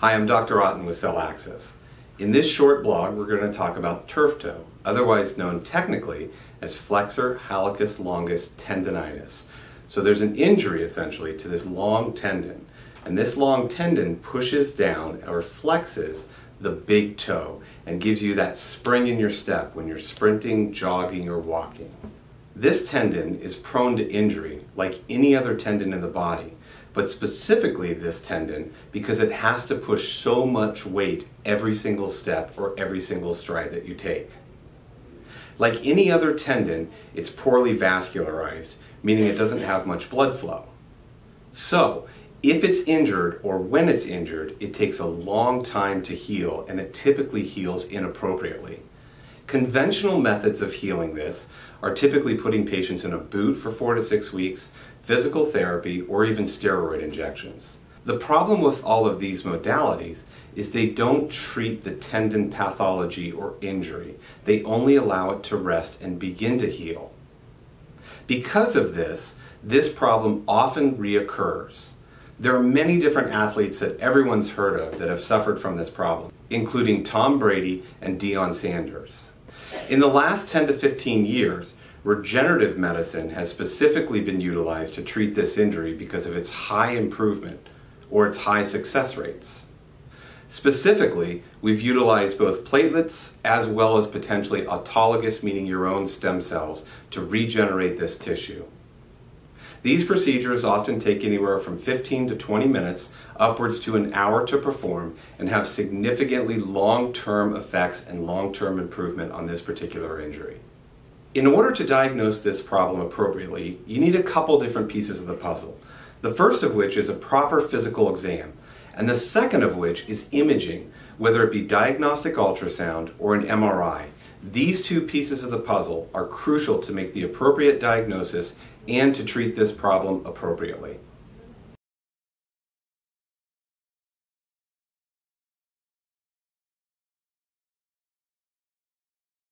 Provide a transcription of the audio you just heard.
Hi, I'm Dr. Otten with Cell Access. In this short blog, we're going to talk about turf toe, otherwise known technically as flexor hallucis longus tendonitis. So there's an injury essentially to this long tendon, and this long tendon pushes down or flexes the big toe and gives you that spring in your step when you're sprinting, jogging, or walking. This tendon is prone to injury like any other tendon in the body, but specifically this tendon because it has to push so much weight every single step or every single stride that you take. Like any other tendon, it's poorly vascularized, meaning it doesn't have much blood flow. So, if it's injured or when it's injured, it takes a long time to heal, and it typically heals inappropriately. Conventional methods of healing this are typically putting patients in a boot for 4 to 6 weeks, physical therapy, or even steroid injections. The problem with all of these modalities is they don't treat the tendon pathology or injury. They only allow it to rest and begin to heal. Because of this, this problem often reoccurs. There are many different athletes that everyone's heard of that have suffered from this problem, including Tom Brady and Deion Sanders. In the last 10 to 15 years, regenerative medicine has specifically been utilized to treat this injury because of its high improvement or its high success rates. Specifically, we've utilized both platelets as well as potentially autologous, meaning your own stem cells, to regenerate this tissue. These procedures often take anywhere from 15 to 20 minutes, upwards to an hour to perform, and have significantly long-term effects and long-term improvement on this particular injury. In order to diagnose this problem appropriately, you need a couple different pieces of the puzzle. The first of which is a proper physical exam, and the second of which is imaging, whether it be diagnostic ultrasound or an MRI. These two pieces of the puzzle are crucial to make the appropriate diagnosis and to treat this problem appropriately.